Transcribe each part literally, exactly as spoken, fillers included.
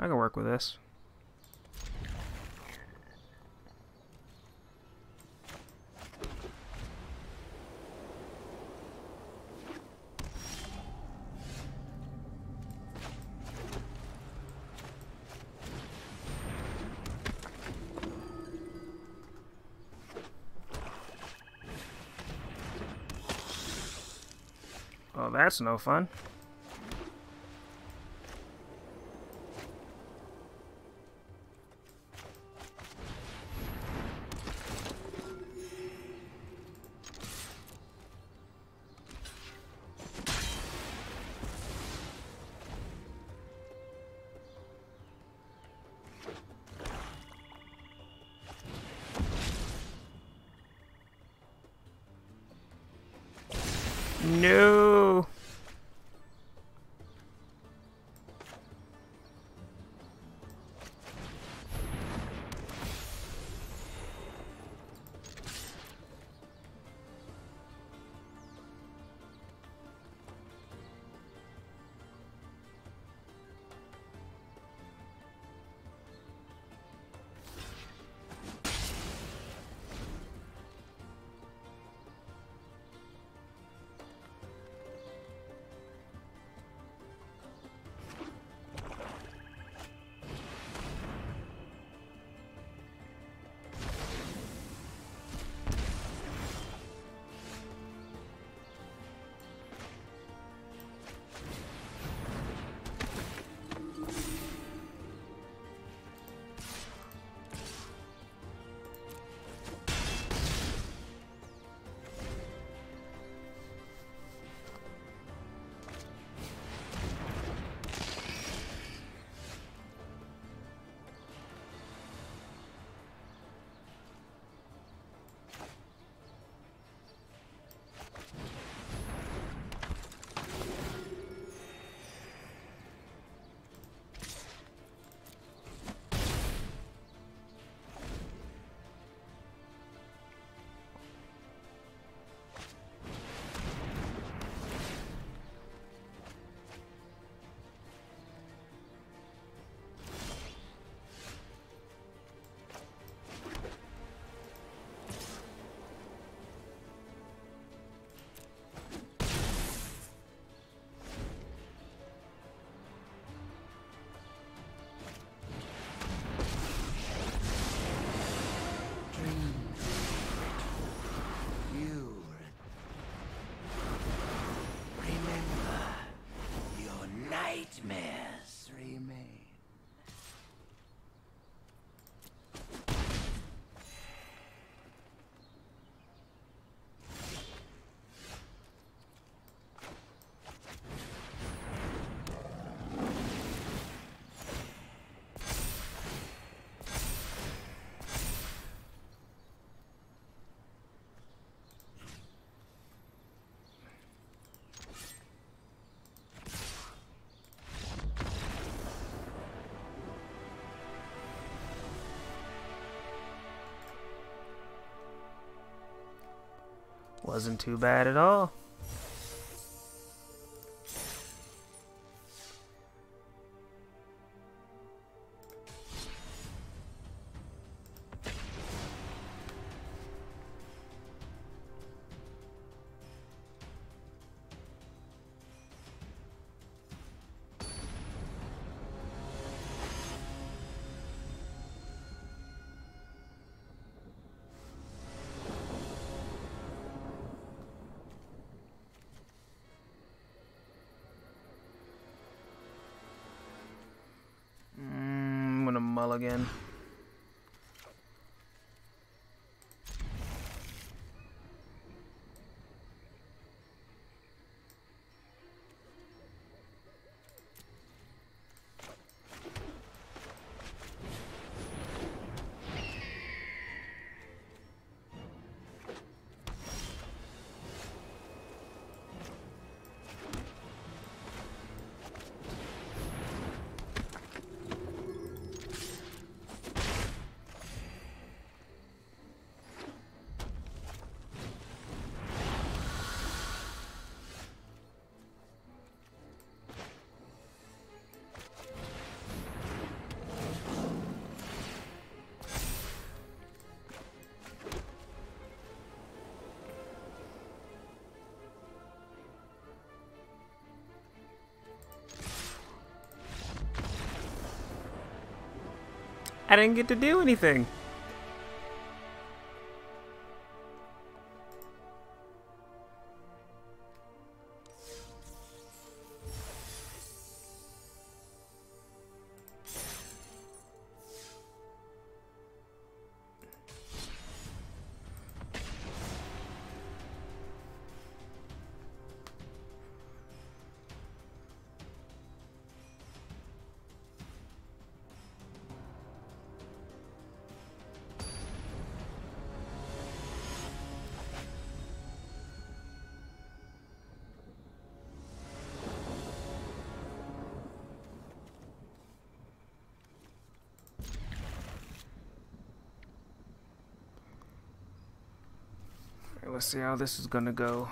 I can work with this. Oh, that's no fun. No. Wasn't too bad at all. Again. I didn't get to do anything. Let's see how this is gonna go.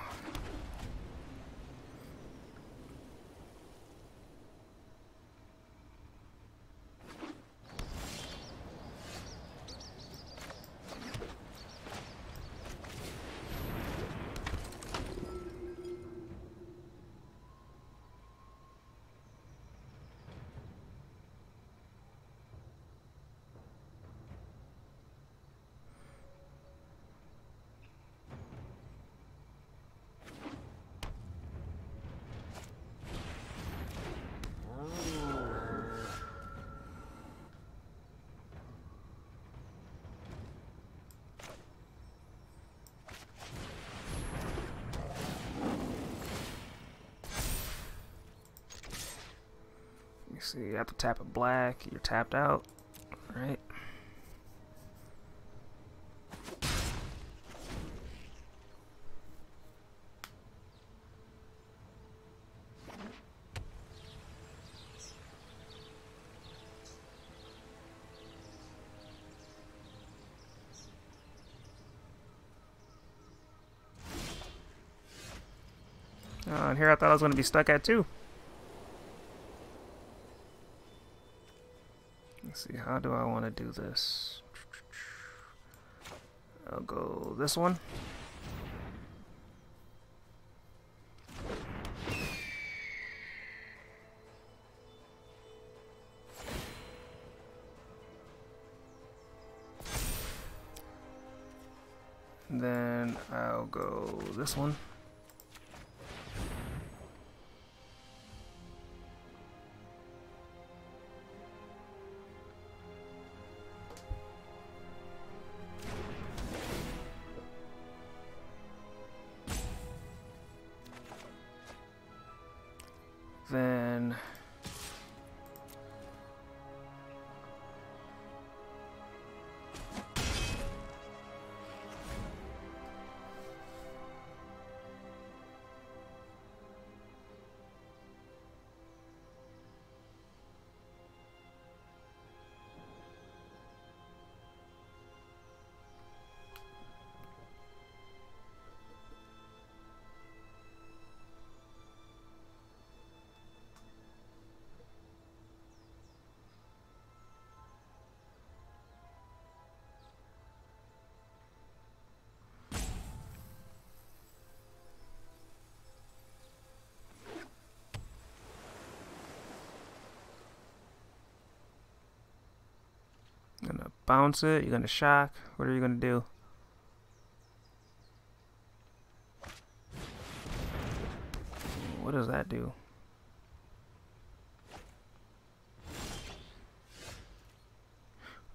So you have to tap a black, you're tapped out, right? Oh, and here I thought I was going to be stuck at two. See, how do I want to do this? I'll go this one. And then I'll go this one. Then bounce it, you're gonna shock, what are you gonna do? What does that do?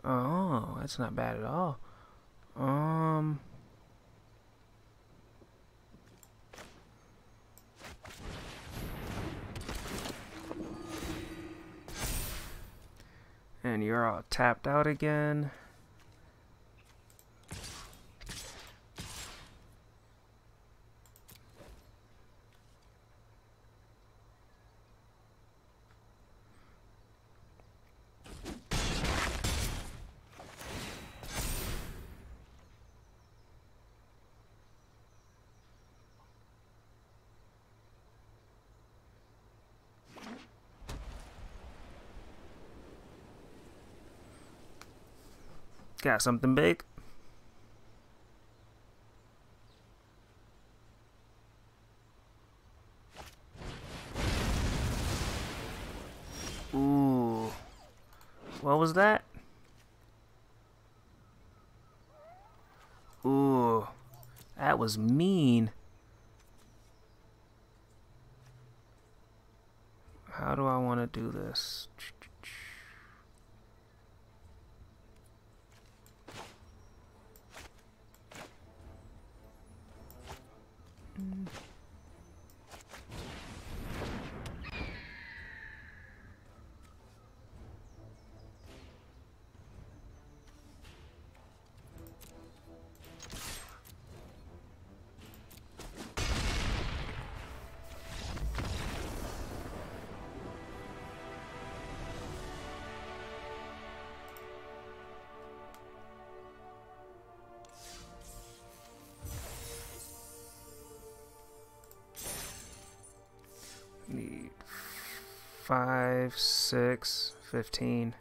Oh, that's not bad at all. Um And you're all tapped out again. Got something big. Ooh. What was that? Ooh, that was mean. How do I want to do this? Mm. Five, six, fifteen.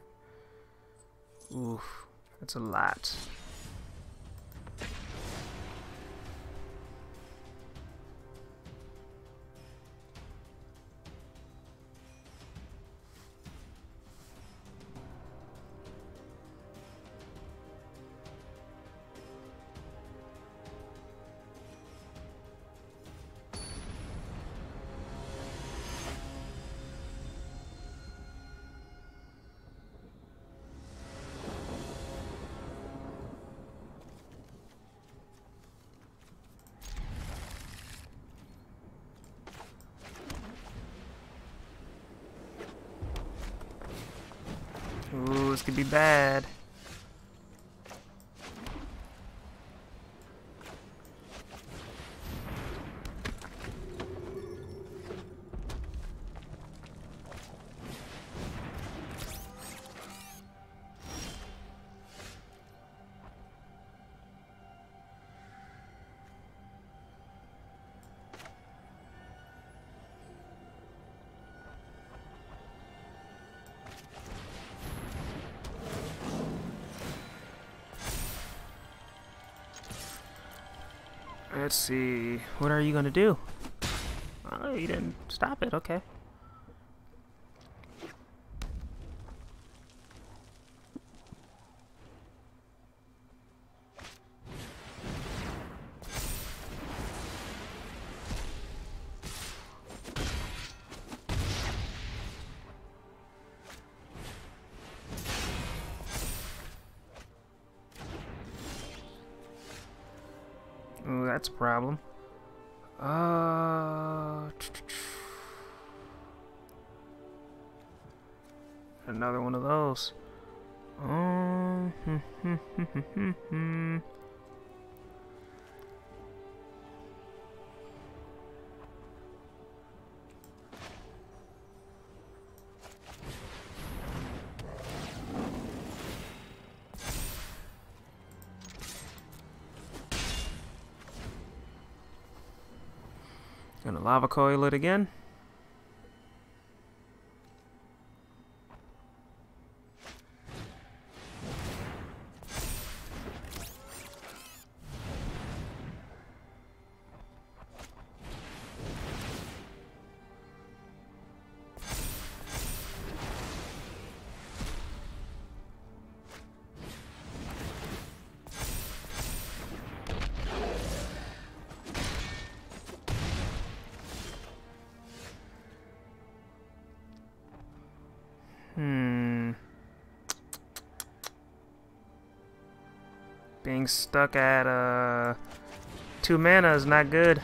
Oof, that's a lot. Ooh, this could be bad. Let's see. What are you gonna do? Oh, you didn't stop it. Okay. Ooh, that's a problem. Uh, another one of those. Um, gonna lava coil it again. Hmm. Being stuck at uh two mana is not good.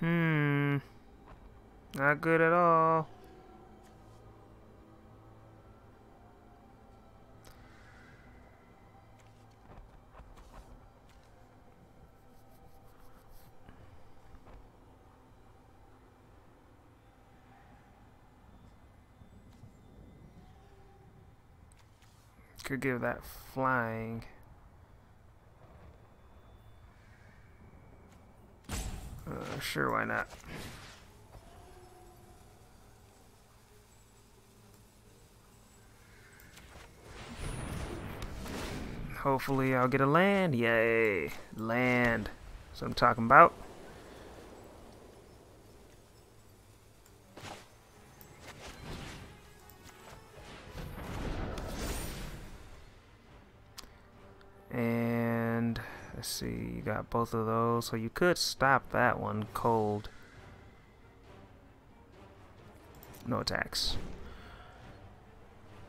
Hmm, not good at all. could give that flying. Uh, sure, why not? Hopefully I'll get a land. Yay! Land. That's what I'm talking about. And let's see, you got both of those, so you could stop that one cold. No attacks.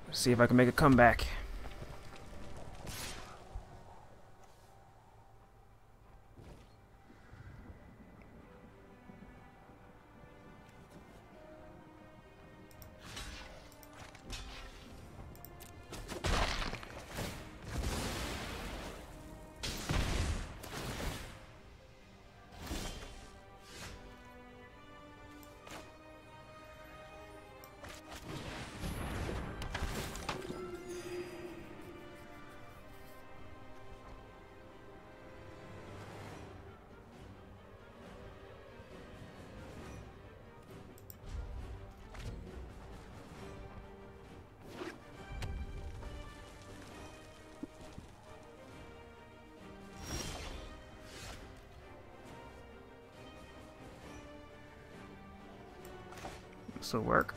Let's see if I can make a comeback. This will work.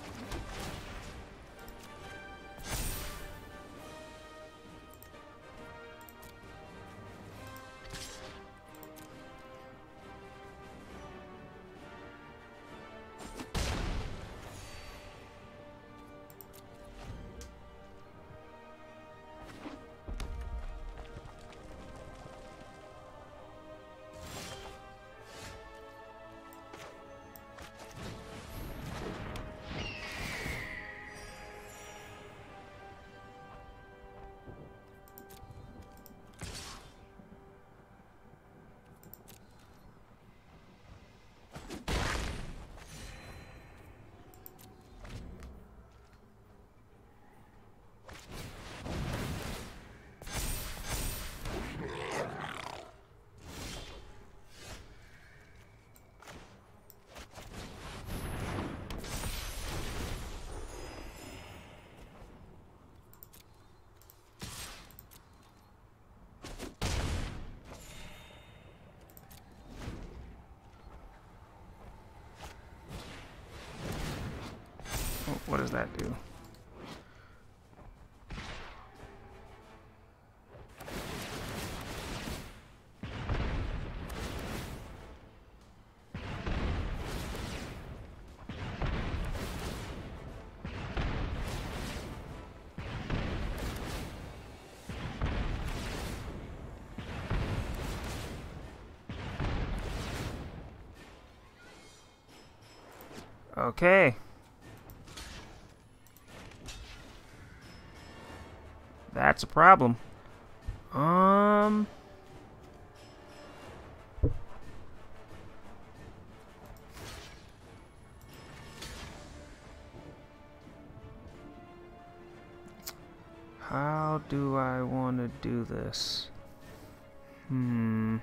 What does that do? Okay. That's a problem. Um... How do I want to do this? Hmm...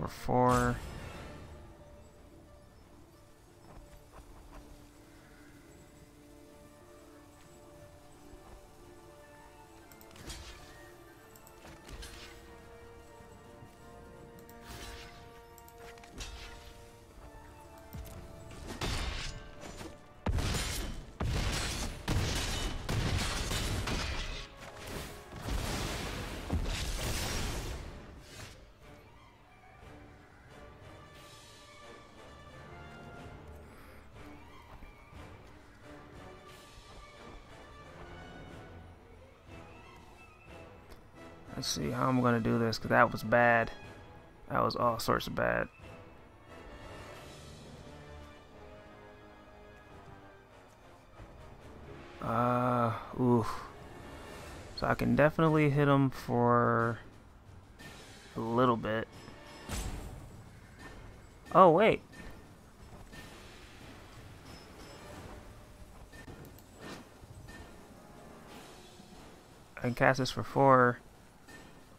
Or four. Let's see how I'm gonna do this, because that was bad. That was all sorts of bad. Uh, oof. So I can definitely hit him for a little bit. Oh, wait. I can cast this for four.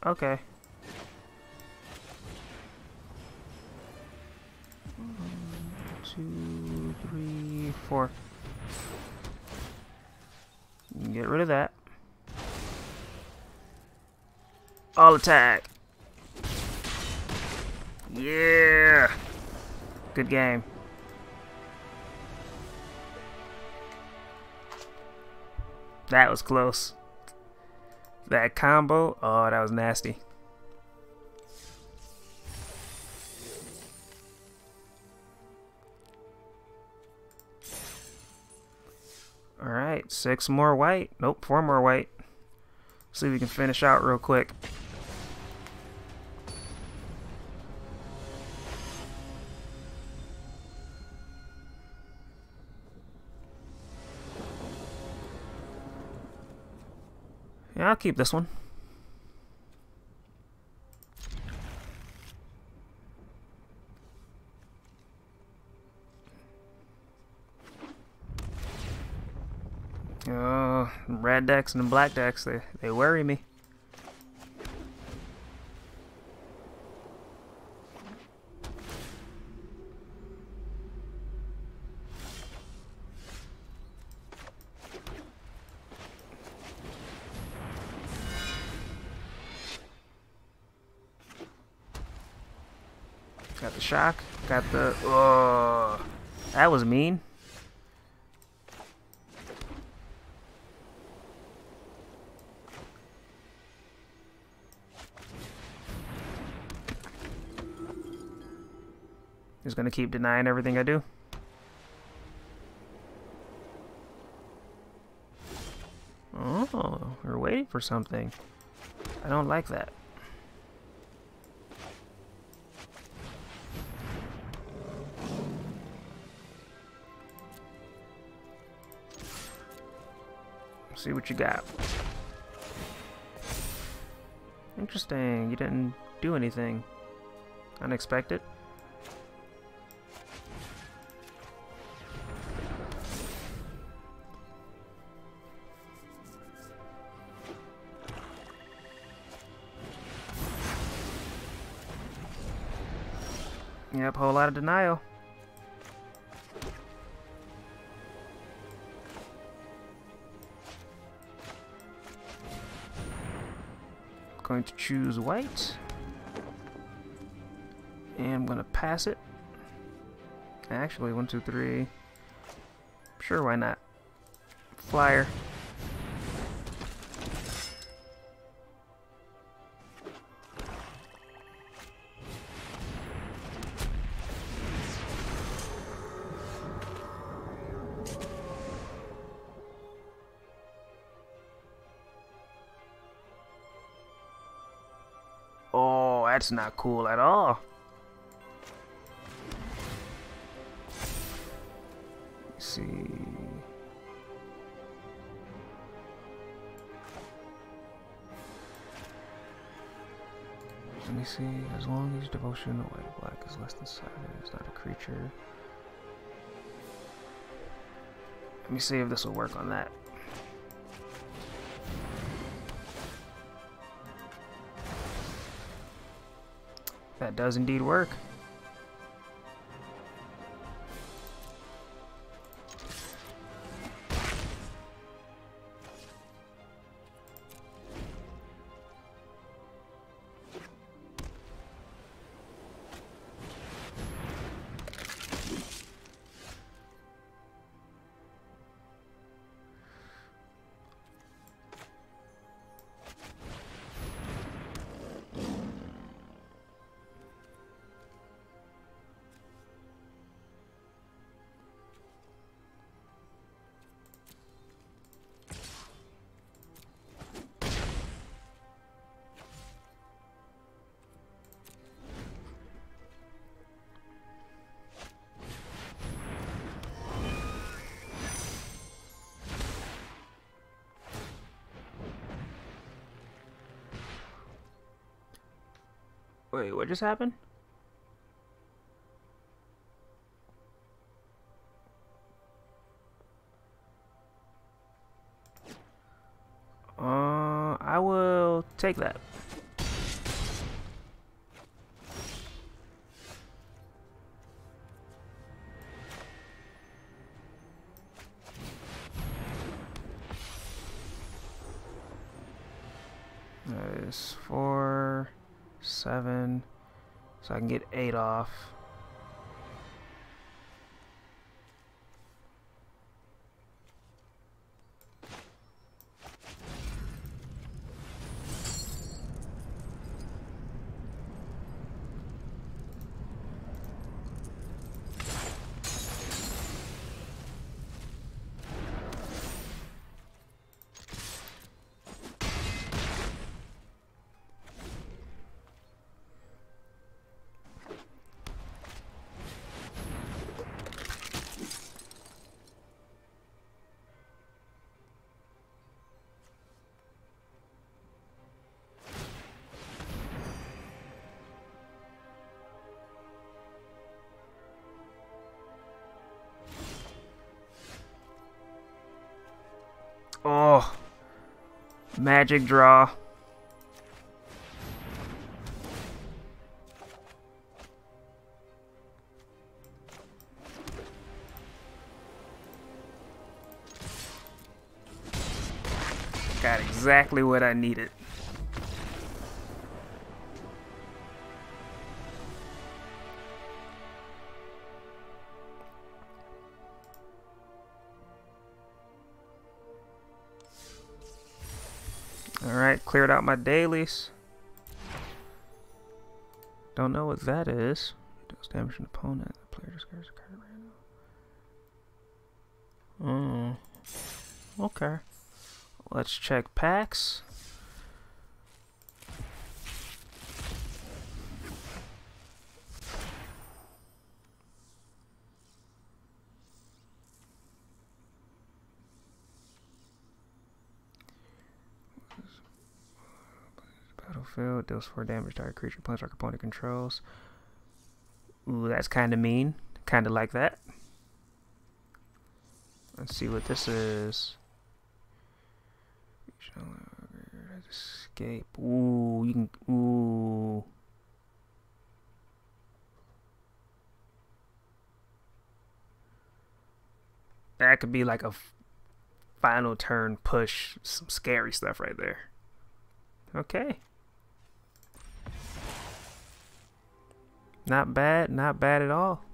Okay. One, two, three, four. Get rid of that. All attack. Yeah. Good game. That was close. That combo, oh, that was nasty. All right, six more white. Nope, four more white. See if we can finish out real quick. Yeah, I'll keep this one. Oh, the red decks and the black decks, they, they worry me. Got the shock, got the, oh, that was mean. Just gonna keep denying everything I do. Oh, we're waiting for something. I don't like that. See what you got. Interesting, you didn't do anything. Unexpected. Yep, whole lot of denial. Going to choose white, and I'm gonna pass it. Actually, one, two, three. Sure, why not? Flyer. Oh, that's not cool at all. Let's see. Let me see. As long as devotion, the white or black is less than seven, it's not a creature. Let me see if this will work on that. That does indeed work. Wait, what just happened? take that. There's four, seven, so I can get eight off. Oh, magic draw. Got exactly what I needed. Alright, cleared out my dailies. Don't know what that is. Deals damage to an opponent. The player discards a card random. Oh. Okay. Let's check packs. Battlefield deals four damage to our creature, plants our opponent controls. Ooh, that's kind of mean. Kind of like that. Let's see what this is. Escape. Ooh, you can. Ooh. That could be like a final turn push. Some scary stuff right there. Okay. Not bad, not bad at all.